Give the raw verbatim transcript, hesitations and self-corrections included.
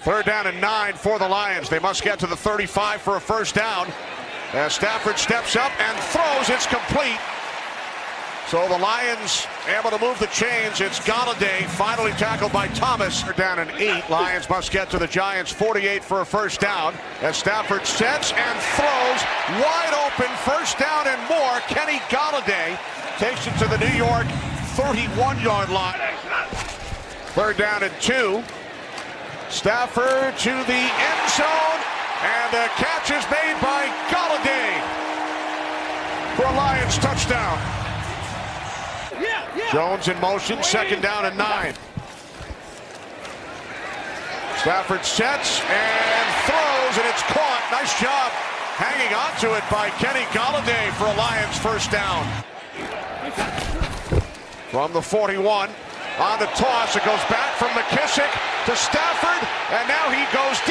Third down and nine for the Lions. They must get to the thirty-five for a first down. As Stafford steps up and throws, it's complete. So the Lions able to move the chains. It's Golladay, finally tackled by Thomas. They're down in eight. Lions must get to the Giants forty-eight for a first down. As Stafford sets and throws, wide open, first down and more. Kenny Golladay takes it to the New York thirty-one yard line. Third down and two. Stafford to the end zone, and the catch is made by Golladay for a Lions touchdown. Yeah, yeah. Jones in motion, second down and nine. Stafford sets and throws, and it's caught. Nice job hanging on to it by Kenny Golladay for a Lions first down. From the forty-one. On the toss, it goes back from McKissick to Stafford, and now he goes